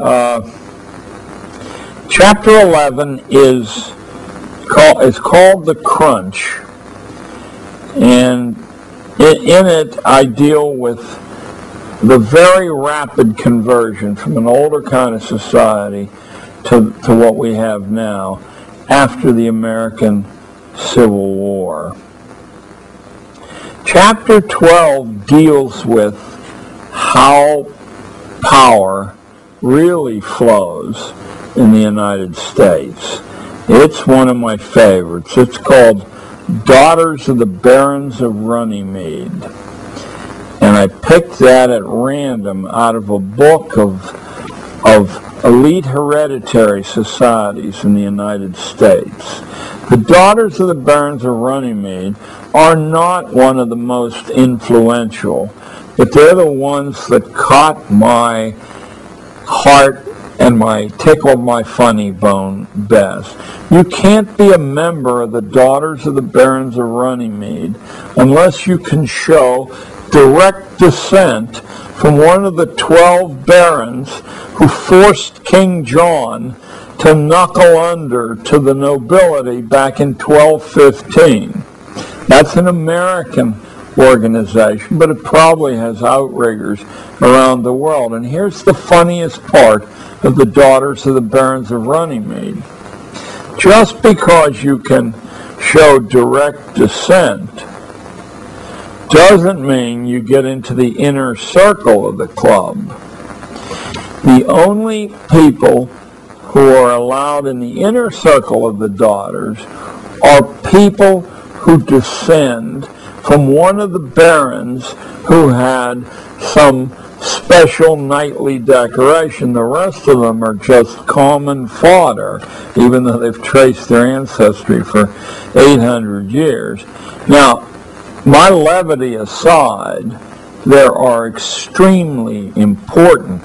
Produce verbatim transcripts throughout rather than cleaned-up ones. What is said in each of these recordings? Uh, chapter eleven is called, it's called The Crunch, and in it I deal with the very rapid conversion from an older kind of society to, to what we have now after the American Civil War. Chapter twelve deals with how power really flows in the United States. It's one of my favorites. It's called Daughters of the Barons of Runnymede. And I picked that at random out of a book of, of elite hereditary societies in the United States. The Daughters of the Barons of Runnymede are not one of the most influential, but they're the ones that caught my heart and my tickled my funny bone best. You can't be a member of the Daughters of the Barons of Runnymede unless you can show direct descent from one of the twelve barons who forced King John to knuckle under to the nobility back in twelve fifteen. That's an American organization, but it probably has outriggers around the world. And here's the funniest part of the Daughters of the Barons of Runnymede. Just because you can show direct descent doesn't mean you get into the inner circle of the club. The only people who are allowed in the inner circle of the Daughters are people who descend from one of the barons who had some special knightly decoration. The rest of them are just common fodder, even though they've traced their ancestry for eight hundred years. Now, my levity aside, there are extremely important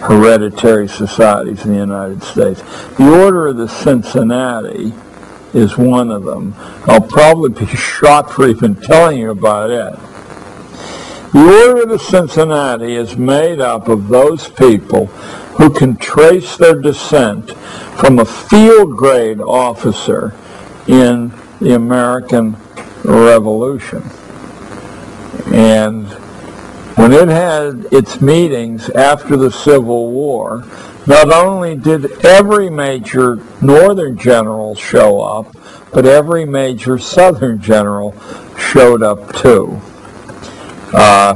hereditary societies in the United States. The Order of the Cincinnati is one of them. I'll probably be shot for even telling you about it. The Order of the Cincinnati is made up of those people who can trace their descent from a field grade officer in the American Revolution. And when it had its meetings after the Civil War, not only did every major northern general show up, but every major southern general showed up too. Uh,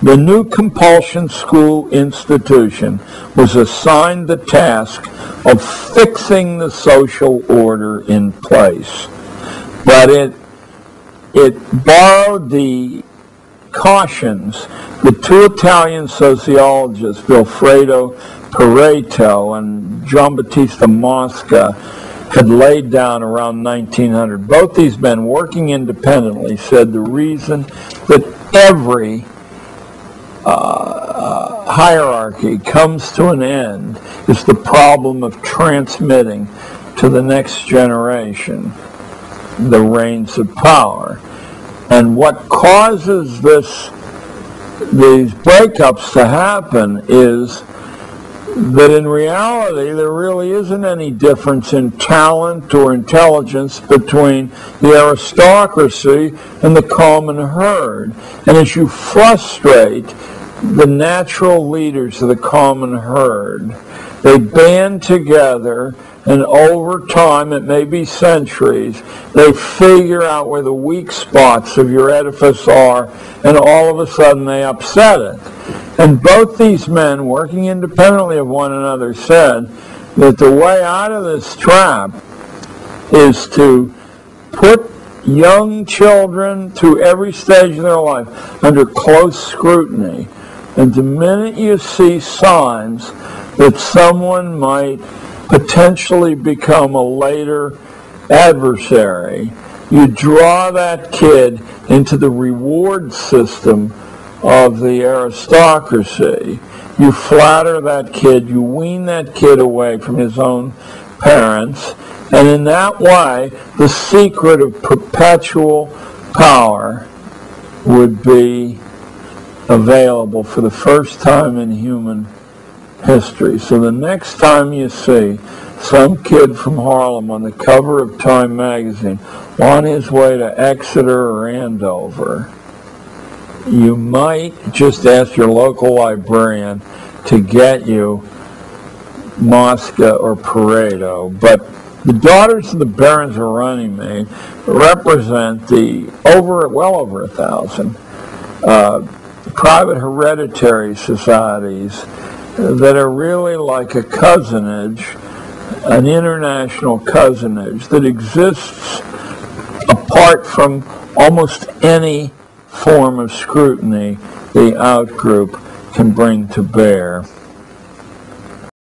the new compulsion school institution was assigned the task of fixing the social order in place. But it, it borrowed the cautions that two Italian sociologists, Vilfredo Pareto and Giambattista Mosca, had laid down around nineteen hundred. Both these men, working independently, said the reason that every uh, uh, hierarchy comes to an end is the problem of transmitting to the next generation the reins of power. And what causes this, these breakups to happen is that in reality there really isn't any difference in talent or intelligence between the aristocracy and the common herd. And as you frustrate the natural leaders of the common herd, they band together, and over time, it may be centuries, they figure out where the weak spots of your edifice are, and all of a sudden they upset it. And both these men, working independently of one another, said that the way out of this trap is to put young children through every stage of their life under close scrutiny. And the minute you see signs that someone might potentially become a later adversary, you draw that kid into the reward system of the aristocracy. You flatter that kid, you wean that kid away from his own parents, and in that way, the secret of perpetual power would be available for the first time in human history. So the next time you see some kid from Harlem on the cover of Time magazine on his way to Exeter or Andover, you might just ask your local librarian to get you Mosca or Pareto. But the Daughters of the Barons of Runnymede represent the over, well over a thousand uh, private hereditary societies that are really like a cousinage, an international cousinage that exists apart from almost any form of scrutiny the outgroup can bring to bear.